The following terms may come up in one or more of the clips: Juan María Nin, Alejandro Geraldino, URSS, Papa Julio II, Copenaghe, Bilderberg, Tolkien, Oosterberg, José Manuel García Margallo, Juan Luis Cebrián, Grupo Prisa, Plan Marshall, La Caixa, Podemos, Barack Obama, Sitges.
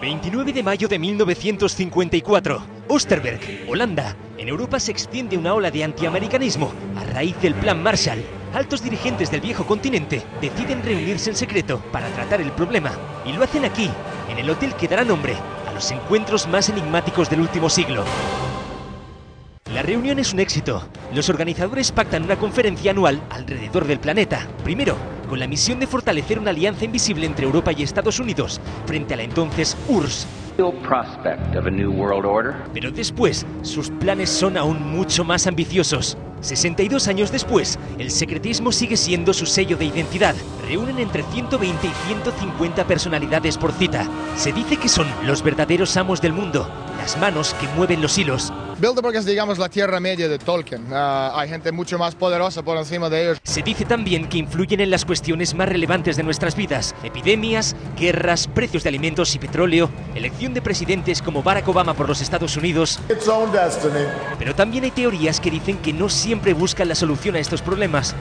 29 de mayo de 1954, Oosterberg, Holanda. En Europa se extiende una ola de antiamericanismo a raíz del Plan Marshall. Altos dirigentes del viejo continente deciden reunirse en secreto para tratar el problema. Y lo hacen aquí, en el hotel que dará nombre a los encuentros más enigmáticos del último siglo. La reunión es un éxito. Los organizadores pactan una conferencia anual alrededor del planeta. Primero, con la misión de fortalecer una alianza invisible entre Europa y Estados Unidos frente a la entonces URSS. Pero después, sus planes son aún mucho más ambiciosos. 62 años después, el secretismo sigue siendo su sello de identidad. Reúnen entre 120 y 150 personalidades por cita. Se dice que son los verdaderos amos del mundo, las manos que mueven los hilos. Bilderberg es, digamos, la Tierra Media de Tolkien. Hay gente mucho más poderosa por encima de ellos. Se dice también que influyen en las cuestiones más relevantes de nuestras vidas: epidemias, guerras, precios de alimentos y petróleo, elección de presidentes como Barack Obama por los Estados Unidos. Pero también hay teorías que dicen que no siempre buscan la solución a estos problemas.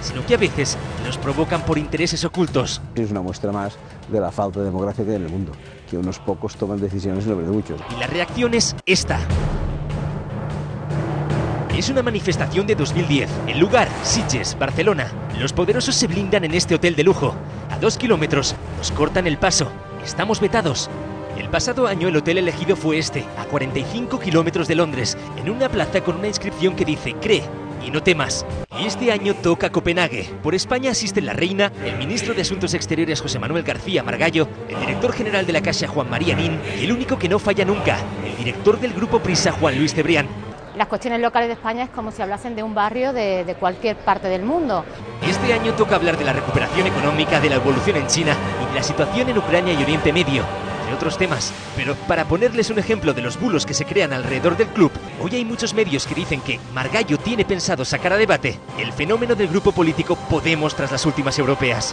Sino que a veces los provocan por intereses ocultos. Es una muestra más de la falta de democracia que hay en el mundo, que unos pocos toman decisiones sobre muchos. Y la reacción es esta. Es una manifestación de 2010. El lugar, Sitges, Barcelona. Los poderosos se blindan en este hotel de lujo. A 2 kilómetros nos cortan el paso. Estamos vetados. El pasado año el hotel elegido fue este, a 45 kilómetros de Londres, en una plaza con una inscripción que dice «Cree y no temas». Y este año toca Copenhague. Por España asisten la reina, el ministro de Asuntos Exteriores José Manuel García Margallo, el director general de la Caixa Juan María Nin y el único que no falla nunca, el director del Grupo Prisa Juan Luis Cebrián. Las cuestiones locales de España es como si hablasen de un barrio de cualquier parte del mundo. Este año toca hablar de la recuperación económica, de la evolución en China y de la situación en Ucrania y Oriente Medio, entre otros temas. Pero para ponerles un ejemplo de los bulos que se crean alrededor del club, hoy hay muchos medios que dicen que Margallo tiene pensado sacar a debate el fenómeno del grupo político Podemos tras las últimas europeas.